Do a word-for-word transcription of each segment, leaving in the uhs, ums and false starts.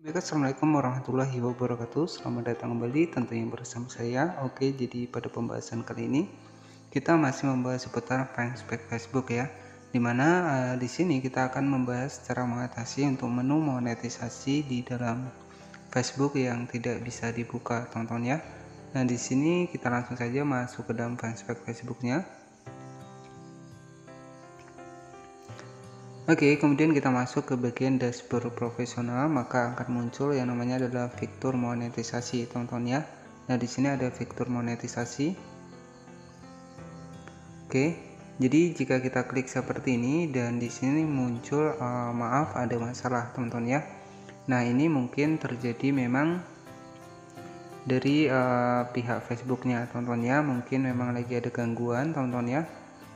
Assalamualaikum warahmatullahi wabarakatuh. Selamat datang kembali tentunya bersama saya. Oke, jadi pada pembahasan kali ini kita masih membahas seputar fanspage Facebook ya. Dimana uh, di sini kita akan membahas cara mengatasi untuk menu monetisasi di dalam Facebook yang tidak bisa dibuka, tonton ya. Nah di sini kita langsung saja masuk ke dalam fanspage Facebooknya. Oke, okay, kemudian kita masuk ke bagian dashboard profesional, maka akan muncul yang namanya adalah fitur monetisasi, tonton ya. Nah, di sini ada fitur monetisasi. Oke, okay, jadi jika kita klik seperti ini dan di sini muncul uh, maaf ada masalah, tonton ya. Nah, ini mungkin terjadi memang dari uh, pihak Facebooknya, tonton ya. Mungkin memang lagi ada gangguan, tonton ya.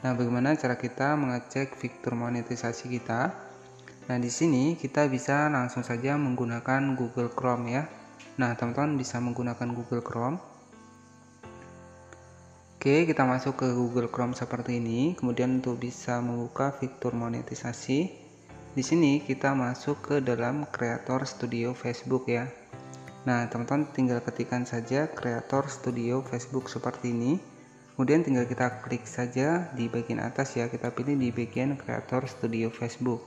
Nah, bagaimana cara kita mengecek fitur monetisasi kita? Nah, di sini kita bisa langsung saja menggunakan Google Chrome ya. Nah, teman-teman bisa menggunakan Google Chrome. Oke, kita masuk ke Google Chrome seperti ini. Kemudian untuk bisa membuka fitur monetisasi, di sini kita masuk ke dalam Creator Studio Facebook ya. Nah, teman-teman tinggal ketikkan saja Creator Studio Facebook seperti ini. Kemudian tinggal kita klik saja di bagian atas ya, kita pilih di bagian Creator Studio Facebook.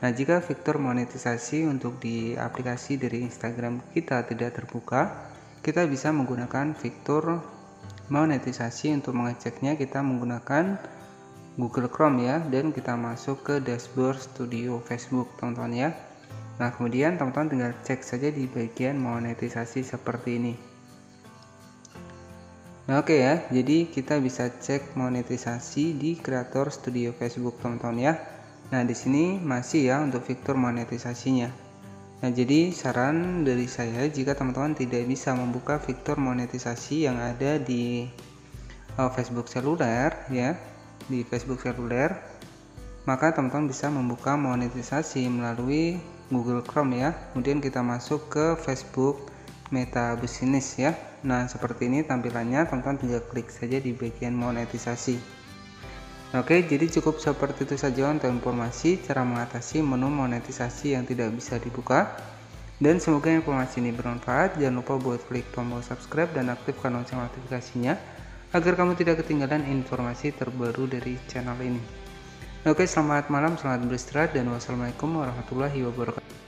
Nah, jika fitur monetisasi untuk di aplikasi dari Instagram kita tidak terbuka, kita bisa menggunakan fitur monetisasi. Untuk mengeceknya kita menggunakan Google Chrome ya, dan kita masuk ke dashboard studio Facebook, teman-teman ya. Nah, kemudian teman-teman tinggal cek saja di bagian monetisasi seperti ini. Nah, oke okay ya, jadi kita bisa cek monetisasi di Creator Studio Facebook, teman-teman ya. Nah, di sini masih ya untuk fitur monetisasinya. Nah, jadi saran dari saya, jika teman-teman tidak bisa membuka fitur monetisasi yang ada di uh, Facebook seluler ya, di Facebook seluler, maka teman-teman bisa membuka monetisasi melalui Google Chrome ya. Kemudian kita masuk ke Facebook Meta Business ya. Nah, seperti ini tampilannya, teman-teman tinggal klik saja di bagian monetisasi. Oke, jadi cukup seperti itu saja untuk informasi cara mengatasi menu monetisasi yang tidak bisa dibuka. Dan semoga informasi ini bermanfaat. Jangan lupa buat klik tombol subscribe dan aktifkan lonceng notifikasinya agar kamu tidak ketinggalan informasi terbaru dari channel ini. Oke, selamat malam, selamat beristirahat, dan wassalamualaikum warahmatullahi wabarakatuh.